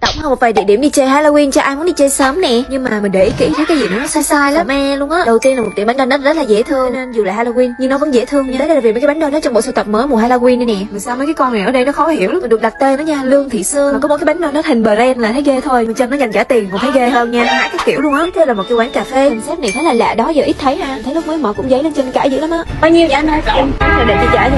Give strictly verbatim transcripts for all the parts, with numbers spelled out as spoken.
Tổng hợp một vài địa điểm đi chơi Halloween cho ai muốn đi chơi sớm nè. Nhưng mà mình để ý kỹ thấy cái gì nó sai sai lắm me luôn á. Đầu tiên là một tiệm bánh donut rất là dễ thương, nên dù là Halloween nhưng nó vẫn dễ thương nha. Đấy là vì mấy cái bánh donut trong bộ sưu tập mới mùa Halloween đây nè. Mà sao mấy cái con này ở đây nó khó hiểu lắm. Mình được đặt tên đó nha, Lương Thị Sương. Mà có mỗi cái bánh donut hình bờ len là thấy ghê thôi, mình châm nó dành trả tiền còn thấy ghê hơn nha. Hả, cái kiểu luôn á. Thế là một cái quán cà phê. Concept này khá là lạ đó, giờ ít thấy ha. Thấy lúc mới mở cũng giấy lên trên cãi dữ lắm á. Bao nhiêu vậy anh ơi? Để chị trả cho.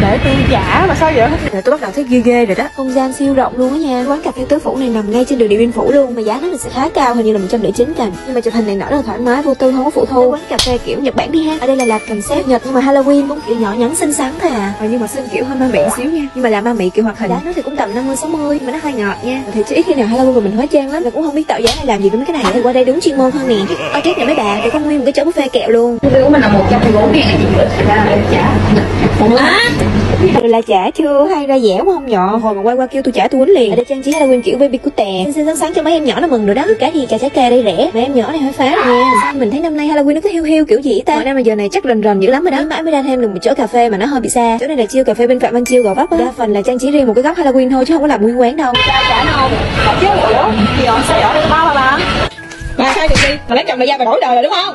Để tôi trả mà sao vậy? Tôi bắt đầu thấy ghê ghê rồi đó. Không gian siêu rộng luôn á nha. Quán cà phê Tứ Phủ này nằm ngay trên đường Điện Biên Phủ luôn, mà giá nó sẽ khá cao, hình như là một trăm lẻ chín đồng. Nhưng mà chụp hình này nở rất là thoải mái, vô tư, không có phụ thu. Quán cà phê kiểu Nhật Bản đi ha. Ở đây là Lạc Concept Nhật nhưng mà Halloween, cũng kiểu nhỏ nhắn xinh xắn thôi à. Ờ, nhưng mà xinh kiểu hơi ma mị xíu nha. Nhưng mà là ma mị kiểu hoạt hình. Giá nó thì cũng tầm năm mươi sáu mươi mà nó hơi ngọt nha. Thì chứ ít khi nào Halloween mà mình hóa trang lắm, mình cũng không biết tạo giá hay làm gì với mấy cái này. Thì qua đây đúng chuyên môn hơn nè. Ở trước nhà mấy bà thì có nguyên một cái chỗ buffet kẹo luôn. Bill của mình là một trăm mười bốn ngàn này chị nữa. Ra em trả. Không á. Rồi là trả chưa hay ra dẻo không nhọ. Hồi mà quay qua kêu tôi trả tôi quýnh liền. Ở đây trang trí Halloween kiểu baby cute, xinh xinh sáng sáng cho mấy em nhỏ nó mừng rồi đó. Cái gì cà trái cây đây rẻ, mấy em nhỏ này hơi phá rồi nha. Sao mình thấy năm nay Halloween nó cứ hiu hiu kiểu gì ta? Mỗi năm mà giờ này chắc rần rần dữ lắm rồi đó. Mãi mới ra thêm được một chỗ cà phê mà nó hơi bị xa. Chỗ này là chiêu cà phê bên Phạm Văn Chiêu Gò Vấp á. Đa phần là trang trí riêng một cái góc Halloween thôi chứ không có làm nguyên quán đâu. Sao trả không? Chứ ủa? Thì họ sẽ ở đây ba ba ba. Bà sai được đi, mà lấy chồng là gia bà đổi đời rồi đúng không?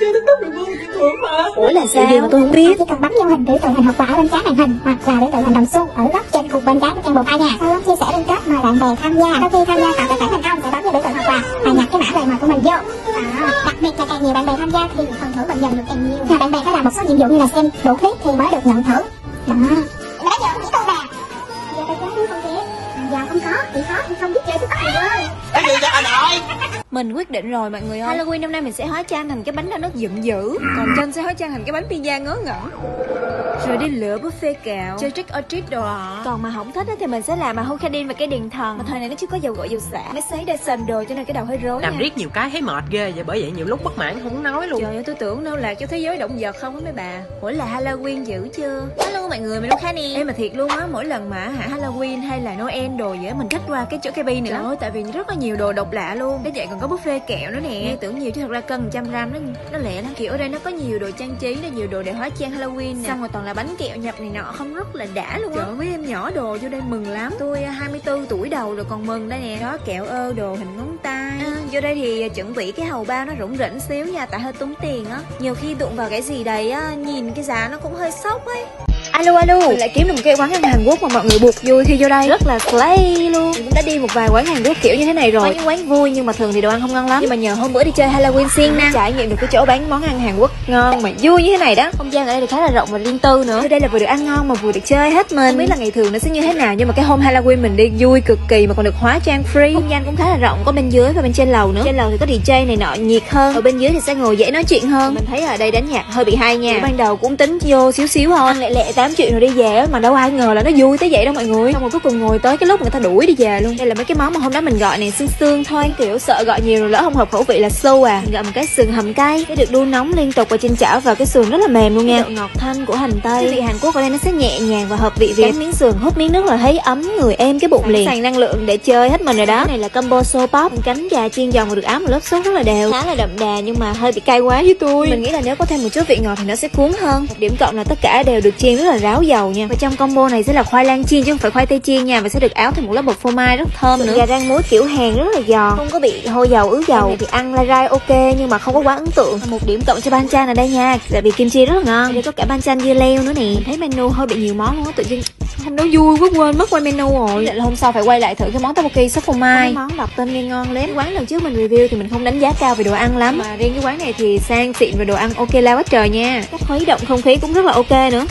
Chưa tính được luôn, thưởng mà. Ủa là sao? Điều mà tôi không biết. Chỉ cần bấm vô hình thử tượng hình học và ở bên trái màn hình hoặc là biểu tượng hành động xu ở góc trên cục bên trái của trang bộ ai nhà. Sau đó chia sẻ liên kết mời bạn bè tham gia. Sau khi tham gia tạo tài khoản thành công sẽ bấm vô biểu tượng học và và nhập cái mã đề mời của mình vô. Đó. Đặc biệt là càng nhiều bạn bè tham gia thì phần thưởng mình nhận được càng nhiều. Và bạn bè phải làm một số nhiệm vụ như là xem đủ clip thì mới được nhận thưởng. Đó. Mà đó giờ không nghĩ tôi bà. Giờ tôi không biết không biết. Giờ không có, chỉ có thì không biết chơi TikTok gì ơi. Cái gì cho anh ơi? Mình quyết định rồi mọi người ơi, Halloween năm nay mình sẽ hóa trang thành cái bánh donut giận dữ, còn Trân sẽ hóa trang thành cái bánh pizza ngớ ngẩn, rồi đi lựa buffet kẹo, chơi trick or treat đồ ạ. Còn mà không thích thì mình sẽ làm mà Hokkaido và cái đèn thần. Mà thời này nó chưa có dầu gội dầu xả, máy sấy Dyson đồ cho nên cái đầu hơi rối. Làm riết nhiều cái thấy mệt ghê vậy, bởi vậy nhiều lúc bất mãn không nói luôn. Trời ơi, tôi tưởng đâu là cho thế giới động vật không á mấy bà. Ủa là Halloween dữ chưa? Hello mọi người, mình luôn Khanh nè. Em mà thiệt luôn á, mỗi lần mà hả Halloween hay là Noel đồ vậy mình cách qua cái chỗ cây bi nữa. Trời ơi, tại vì rất là nhiều đồ độc lạ luôn. Cái vậy còn có buffet kẹo nữa nè. Nghe tưởng nhiều chứ thật ra cân một trăm gram nó nó lẹ lắm. Kiểu ở đây nó có nhiều đồ trang trí, nó nhiều đồ để hóa trang Halloween nè. Xong rồi toàn là bánh kẹo nhập này nọ, không rất là đã luôn. Trời ơi, mấy em nhỏ đồ vô đây mừng lắm. Tôi hai mươi tư tuổi đầu rồi còn mừng đây nè. Đó, kẹo ơ đồ hình ngón tay. À, vô đây thì chuẩn bị cái hầu bao nó rủng rỉnh xíu nha, tại hơi tốn tiền á. Nhiều khi đụng vào cái gì đấy á, nhìn cái giá nó cũng hơi sốc ấy. Alo alo, mình lại kiếm được một cái quán ăn Hàn Quốc mà mọi người buộc vui khi vô đây. Rất là slay luôn. Mình cũng đã đi một vài quán Hàn Quốc kiểu như thế này rồi. Có những quán vui nhưng mà thường thì đồ ăn không ngon lắm. Nhưng mà nhờ hôm bữa đi chơi Halloween siêng năng, trải nghiệm được cái chỗ bán món ăn Hàn Quốc ngon mà vui như thế này đó. Không gian ở đây thì khá là rộng và riêng tư nữa. Ở đây là vừa được ăn ngon mà vừa được chơi hết mình. Không biết là ngày thường nó sẽ như thế nào nhưng mà cái hôm Halloween mình đi vui cực kỳ mà còn được hóa trang free. Không gian cũng khá là rộng, có bên dưới và bên trên lầu nữa. Trên lầu thì có đi jây này nọ nhiệt hơn, ở bên dưới thì sẽ ngồi dễ nói chuyện hơn. Mình thấy ở đây đánh nhạc hơi bị hay nha. Ban đầu cũng tính vô xíu xíu thôi, lẹ lẹ tám chuyện rồi đi về mà đâu ai ngờ là nó vui tới vậy đâu mọi người. Xong rồi cuối cùng ngồi tới cái lúc người ta đuổi đi về luôn. Đây là mấy cái món mà hôm đó mình gọi này, xương xương thôi, kiểu sợ gọi nhiều rồi lỡ không hợp khẩu vị là xu à. Mình gọi một cái sườn hầm cay, cái được đun nóng liên tục và trên chảo vào cái sườn rất là mềm luôn nha. Độ ngọt thanh của hành tây. Vị Hàn Quốc ở đây nó sẽ nhẹ nhàng và hợp vị Việt. Cắn miếng sườn hút miếng nước là thấy ấm người em cái bụng liền. Sẵn sàng năng lượng để chơi hết mình rồi đó. Cái này là combo so pop, cánh gà chiên giòn và được áo một lớp sốt rất là đều. Khá là đậm đà nhưng mà hơi bị cay quá với tôi. Mình nghĩ là nếu có thêm một chút vị ngọt thì nó sẽ cuốn hơn. Một điểm cộng là tất cả đều được chiên rất là ráo dầu nha. Và trong combo này sẽ là khoai lang chiên chứ không phải khoai tây chiên nha, và sẽ được áo thêm một lớp bột phô mai rất thơm nữa. Gà rang muối kiểu Hàn rất là giòn, không có bị hôi dầu ứ dầu. Này thì ăn lai rai ok nhưng mà không có quá ấn tượng. Một điểm cộng cho banchan ở đây nha, tại vì kim chi rất là ngon. Đây có cả banchan dưa leo nữa nè. Mình thấy menu hơi bị nhiều món luôn á, tự nhiên Thanh nó vui quá quên mất quay menu rồi. Định là hôm sau phải quay lại thử cái món tteokbokki sốt phô mai. Món đọc tên nghe ngon lắm. Quán lần trước mình review thì mình không đánh giá cao về đồ ăn lắm, mà riêng cái quán này thì sang xịn và đồ ăn ok la quá trời nha. Cách khuấy động không khí cũng rất là ok nữa.